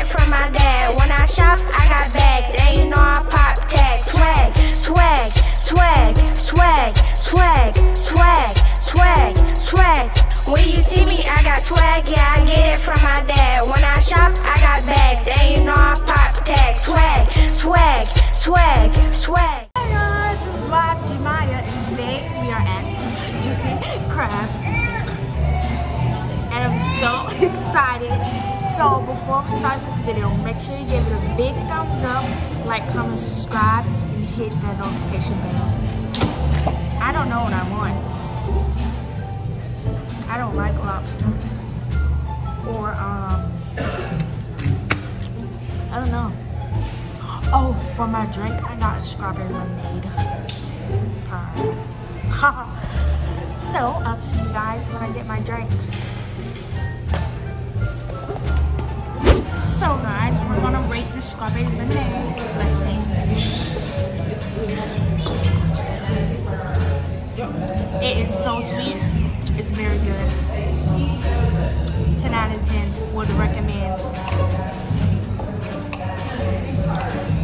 it from my dad. When I shop, I got bags, and you know I pop tags. Swag, swag, swag, swag, swag, swag, swag, swag. When you see me, I got swag, yeah, I get it from my dad. When I shop, I got bags, and you know I pop tags. Swag, swag, swag, swag. Hi guys, this is Wap Jemaya, and today we are at Juicy Crab. And I'm so excited. So before we start this video, make sure you give it a big thumbs up, like, comment, subscribe, and hit that notification bell. I don't know what I want. I don't like lobster. Or, I don't know. Oh, for my drink, I got strawberry lemonade. So, I'll see you guys when I get my drink. So guys, we're gonna rate the strawberry lemonade. Let's taste it. It is so sweet. It's very good. 10 out of 10. Would recommend.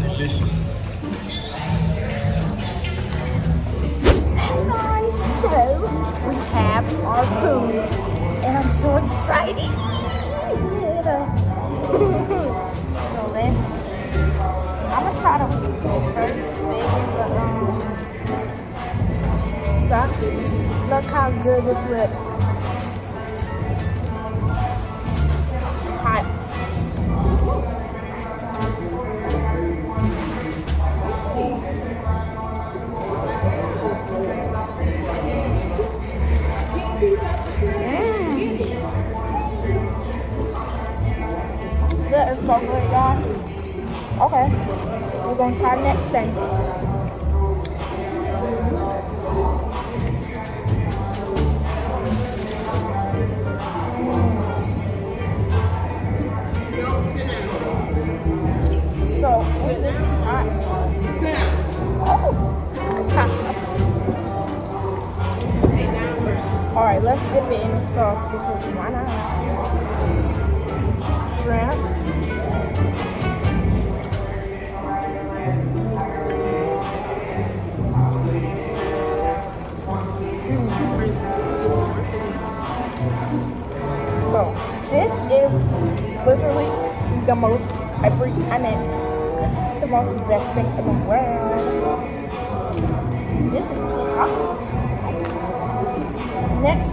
Delicious. Guys, so we have our food, and I'm so excited. So let's, I'm gonna try to first make the sausage. Look how good this looks. Hot. So good, y'all. Okay, we're gonna try next thing. So, with this hot. Oh, all right, let's dip it in the sauce because why not? Shrimp. So, this is literally the most, the most best thing in the world. This is awesome. Next,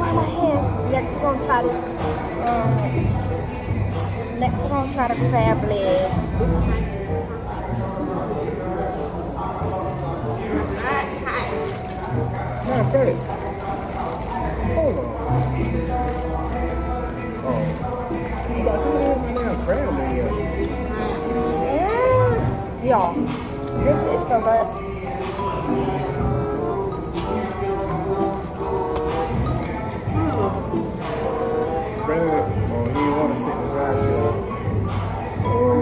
why my hand? Next, we're gonna try the, crab leg. Okay. Oh. You got some damn crab in here. Yeah. Y'all, this is so good. Crab. Oh, you don't want to sit beside you. Oh.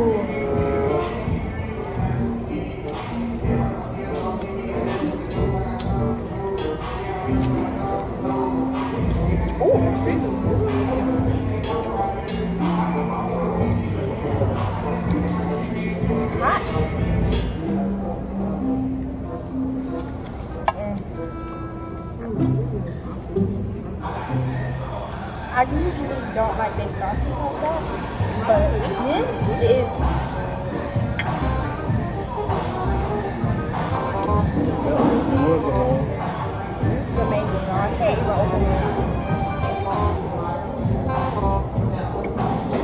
I usually don't like this sausage like that, but this is amazing. I can't even open it.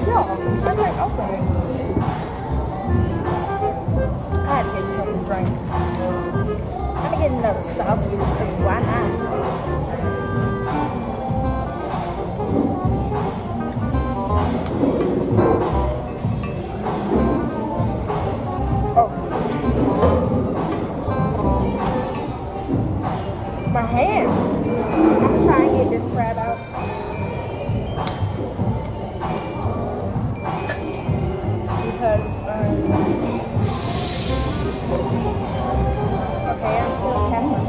No, I'm like, okay. I had to get another drink. I'm gonna get another sausage because why not? My hand. I'm gonna try and get this crab out. Because, okay, I'm still catching.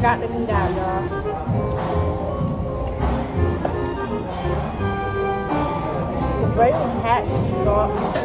I got them down, y'all. The braided hat, y'all.